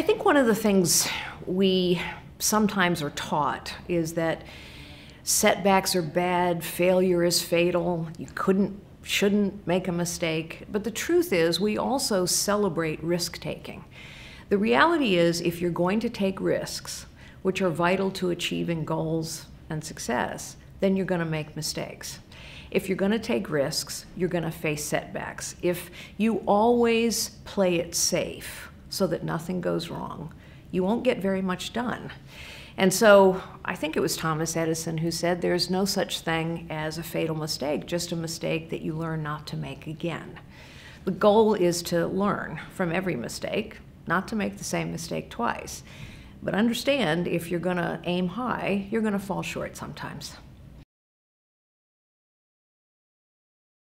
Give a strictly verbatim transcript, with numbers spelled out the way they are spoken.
I think one of the things we sometimes are taught is that setbacks are bad, failure is fatal, you couldn't, shouldn't make a mistake. But the truth is, we also celebrate risk-taking. The reality is, if you're going to take risks, which are vital to achieving goals and success, then you're going to make mistakes. If you're going to take risks, you're going to face setbacks. If you always play it safe so that nothing goes wrong, you won't get very much done. And so I think it was Thomas Edison who said there's no such thing as a fatal mistake, just a mistake that you learn not to make again. The goal is to learn from every mistake, not to make the same mistake twice. But understand, if you're going to aim high, you're going to fall short sometimes.